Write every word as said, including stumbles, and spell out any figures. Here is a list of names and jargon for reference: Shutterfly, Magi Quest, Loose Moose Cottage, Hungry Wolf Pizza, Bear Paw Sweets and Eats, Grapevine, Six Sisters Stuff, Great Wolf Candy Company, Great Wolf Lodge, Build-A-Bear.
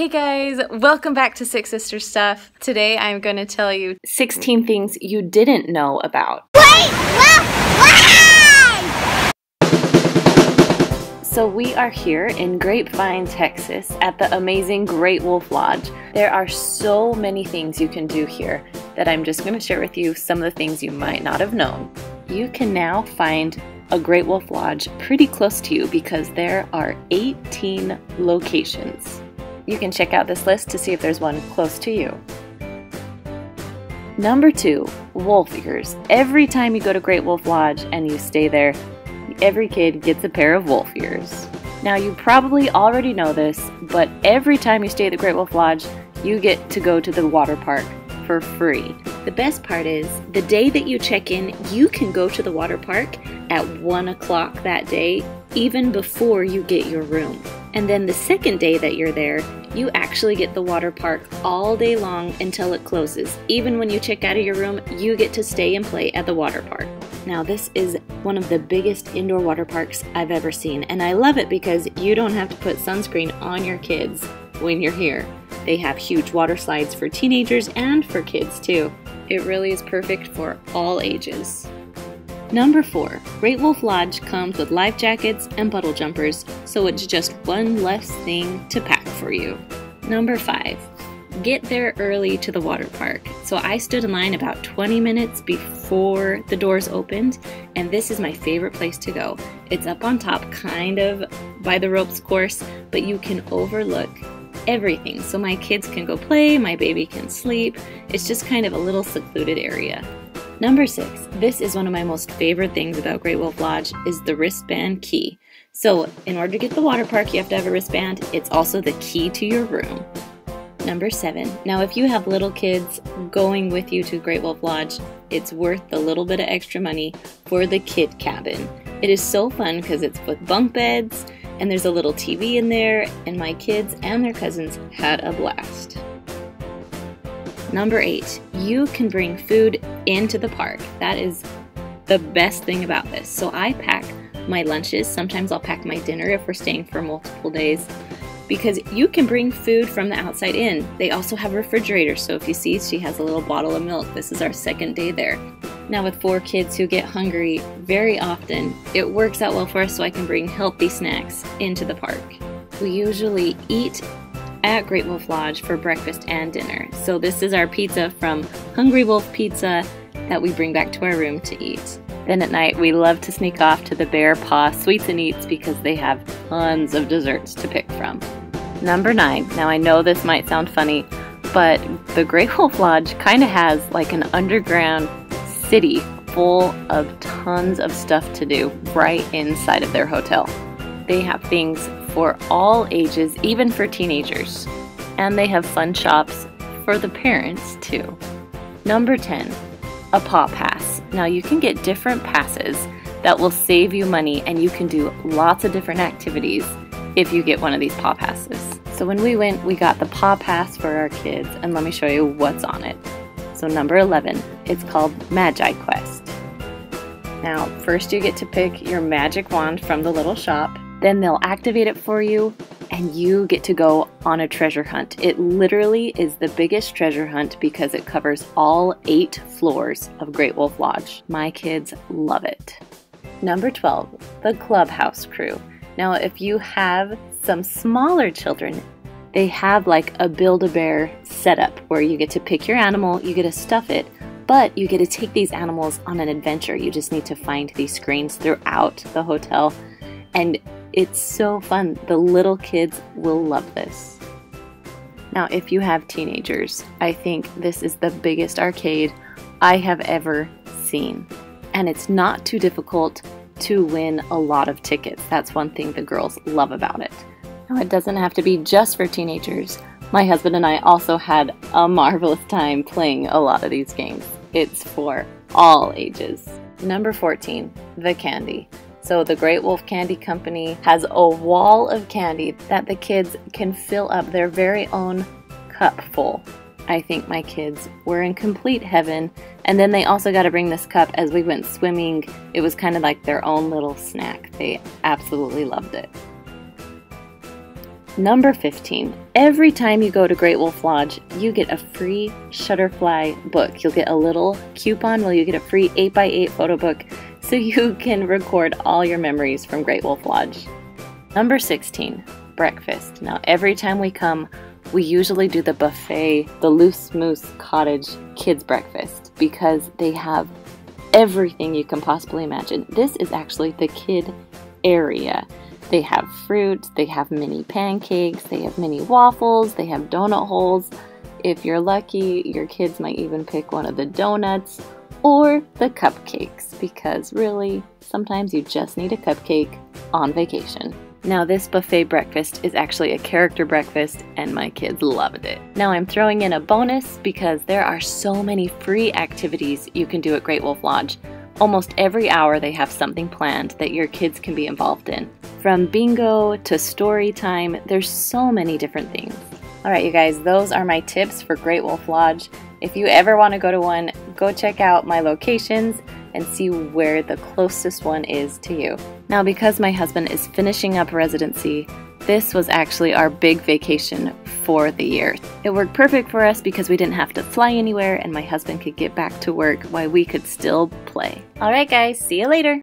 Hey guys, welcome back to Six Sisters Stuff. Today I'm going to tell you sixteen things you didn't know about. Wait, look, why? So we are here in Grapevine, Texas at the amazing Great Wolf Lodge. There are so many things you can do here that I'm just going to share with you some of the things you might not have known. You can now find a Great Wolf Lodge pretty close to you because there are eighteen locations. You can check out this list to see if there's one close to you. Number two, wolf ears. Every time you go to Great Wolf Lodge and you stay there, every kid gets a pair of wolf ears. Now you probably already know this, but every time you stay at the Great Wolf Lodge, you get to go to the water park for free. The best part is, the day that you check in, you can go to the water park at one o'clock that day, even before you get your room. And then the second day that you're there, you actually get the water park all day long until it closes. Even when you check out of your room, you get to stay and play at the water park. Now this is one of the biggest indoor water parks I've ever seen, and I love it because you don't have to put sunscreen on your kids when you're here. They have huge water slides for teenagers and for kids too. It really is perfect for all ages. Number four, Great Wolf Lodge comes with life jackets and puddle jumpers, so it's just one less thing to pack for you. Number five, get there early to the water park. So I stood in line about twenty minutes before the doors opened, and this is my favorite place to go. It's up on top, kind of by the ropes course, but you can overlook everything. So my kids can go play, my baby can sleep. It's just kind of a little secluded area. Number six, this is one of my most favorite things about Great Wolf Lodge is the wristband key. So in order to get the water park, you have to have a wristband. It's also the key to your room. Number seven, now if you have little kids going with you to Great Wolf Lodge, it's worth the little bit of extra money for the kid cabin. It is so fun because it's with bunk beds and there's a little T V in there, and my kids and their cousins had a blast. Number eight, you can bring food into the park. That is the best thing about this. So I pack my lunches. Sometimes I'll pack my dinner if we're staying for multiple days, because you can bring food from the outside in. They also have refrigerators. So if you see, she has a little bottle of milk. This is our second day there. Now with four kids who get hungry very often, it works out well for us so I can bring healthy snacks into the park. We usually eat at Great Wolf Lodge for breakfast and dinner. So this is our pizza from Hungry Wolf Pizza that we bring back to our room to eat. Then at night we love to sneak off to the Bear Paw Sweets and Eats because they have tons of desserts to pick from. Number nine, now I know this might sound funny, but the Great Wolf Lodge kind of has like an underground city full of tons of stuff to do right inside of their hotel. They have things for all ages, even for teenagers. And they have fun shops for the parents too. Number ten, a paw pass. Now you can get different passes that will save you money, and you can do lots of different activities if you get one of these paw passes. So when we went, we got the paw pass for our kids, and let me show you what's on it. So number eleven, it's called Magi Quest. Now first you get to pick your magic wand from the little shop. Then they'll activate it for you, and you get to go on a treasure hunt. It literally is the biggest treasure hunt because it covers all eight floors of Great Wolf Lodge. My kids love it. Number twelve, the clubhouse crew. Now, if you have some smaller children, they have like a Build-A-Bear setup where you get to pick your animal, you get to stuff it, but you get to take these animals on an adventure. You just need to find these screens throughout the hotel, and it's so fun. The little kids will love this. Now, if you have teenagers, I think this is the biggest arcade I have ever seen. And it's not too difficult to win a lot of tickets. That's one thing the girls love about it. Now, it doesn't have to be just for teenagers. My husband and I also had a marvelous time playing a lot of these games. It's for all ages. Number fourteen, the candy. So the Great Wolf Candy Company has a wall of candy that the kids can fill up their very own cup full. I think my kids were in complete heaven. And then they also got to bring this cup as we went swimming. It was kind of like their own little snack. They absolutely loved it. Number fifteen. Every time you go to Great Wolf Lodge, you get a free Shutterfly book. You'll get a little coupon. Well, you get a free eight by eight photo book so you can record all your memories from Great Wolf Lodge. Number sixteen. Breakfast. Now, every time we come, we usually do the buffet, the Loose Moose Cottage kids breakfast, because they have everything you can possibly imagine. This is actually the kid area. They have fruit, they have mini pancakes, they have mini waffles, they have donut holes. If you're lucky, your kids might even pick one of the donuts or the cupcakes, because really, sometimes you just need a cupcake on vacation. Now, this buffet breakfast is actually a character breakfast, and my kids loved it. Now, I'm throwing in a bonus because there are so many free activities you can do at Great Wolf Lodge. Almost every hour they have something planned that your kids can be involved in. From bingo to story time, there's so many different things. All right, you guys, those are my tips for Great Wolf Lodge. If you ever want to go to one, go check out my locations and see where the closest one is to you. Now, because my husband is finishing up residency, this was actually our big vacation for the year. It worked perfect for us because we didn't have to fly anywhere and my husband could get back to work while we could still play. All right, guys, see you later.